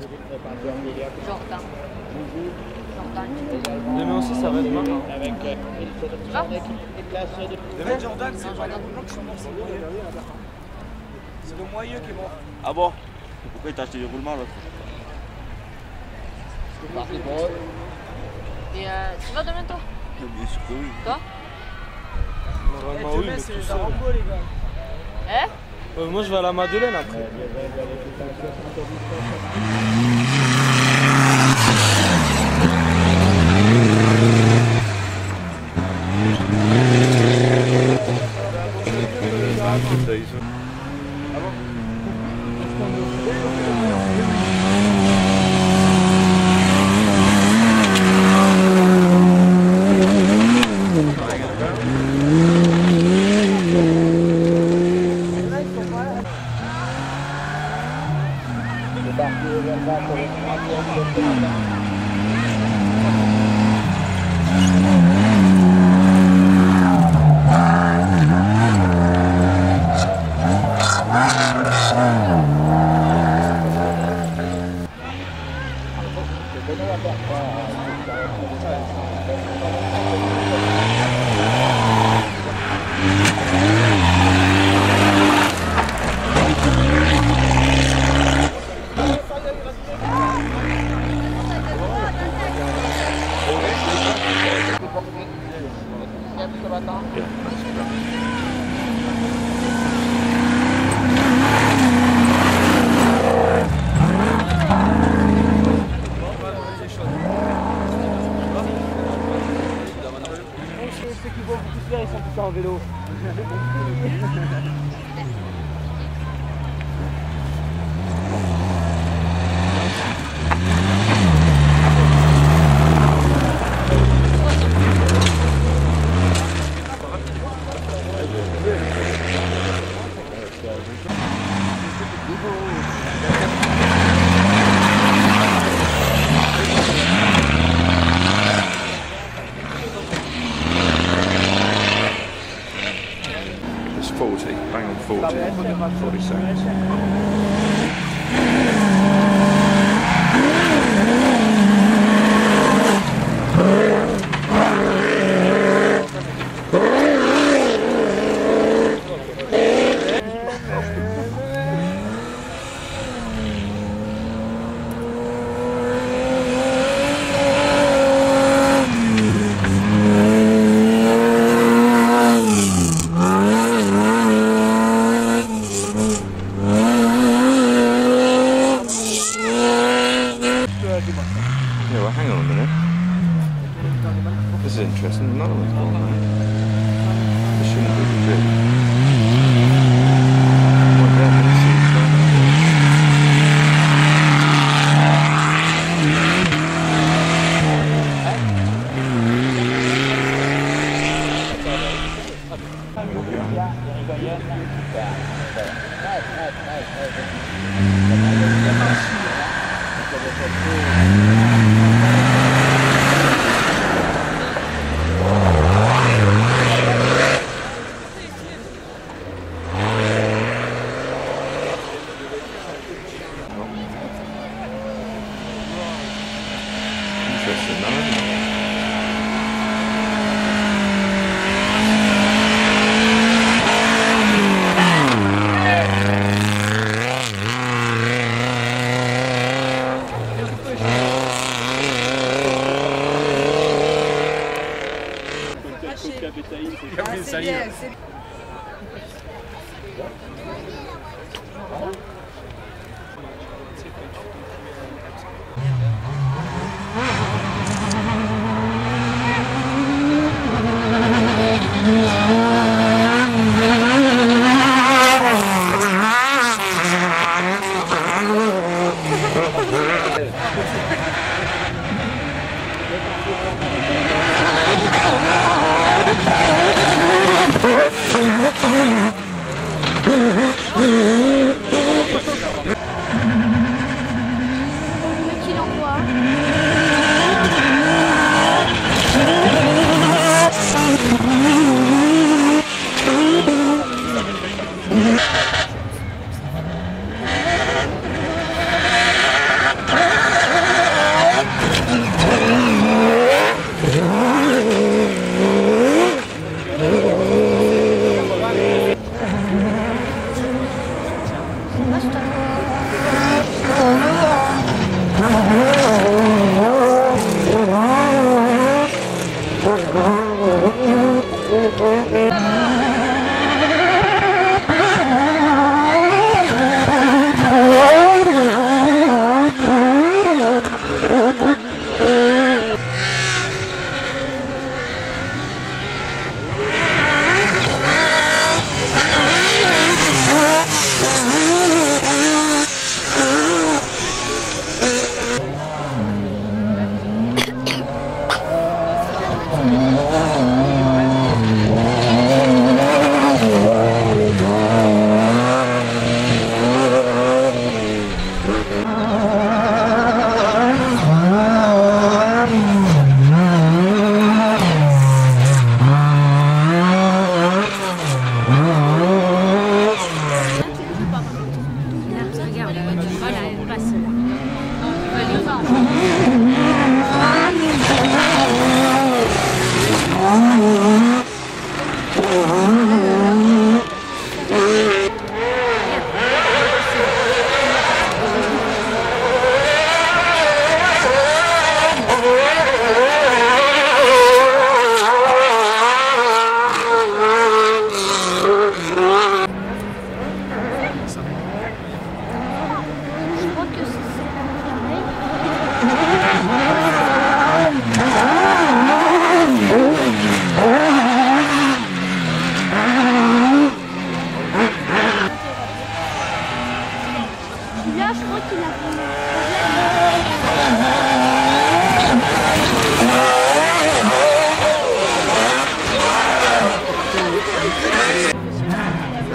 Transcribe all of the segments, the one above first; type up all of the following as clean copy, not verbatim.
Jordan. Demain aussi, ça va demain. Demain, Jordan, c'est Jordan Blanc qui sont morts, c'est Moyeux. C'est le Moyeux qui est mort. Ah bon? Pourquoi il t'a acheté du roulement l'autre? Et tu vas demain, toi? Bien sûr que oui. Toi? Normalement, oui. C'est les Arango, les gars. Hein? Moi je vais à la Madeleine après.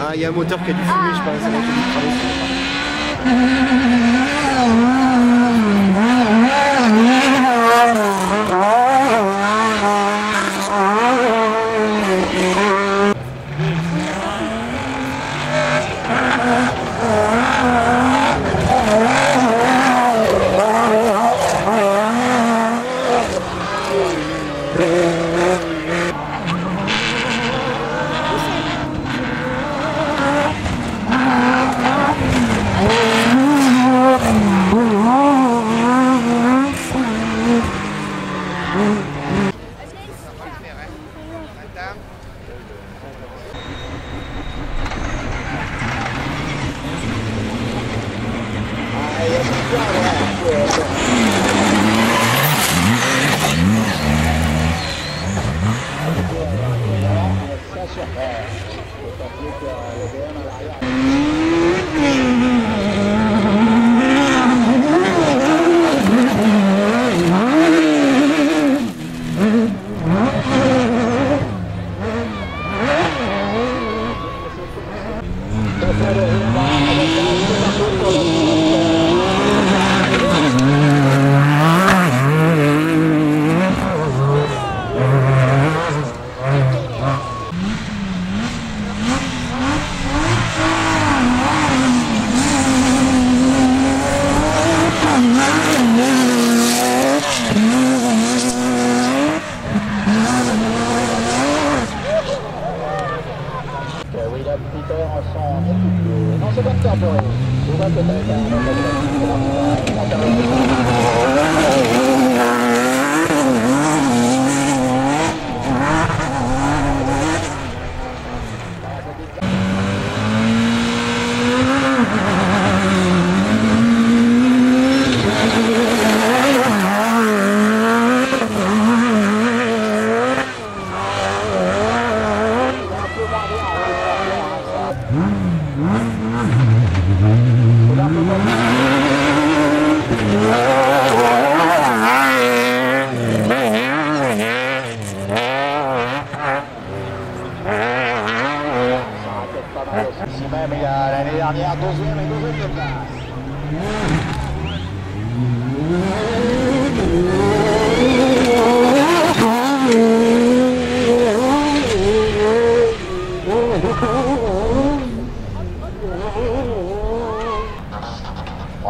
Ah, il y a un moteur qui a dû fumer, je pense, avant que je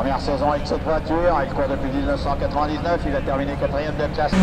Première saison avec cette voiture, elle court depuis 1999, il a terminé 4e de classe.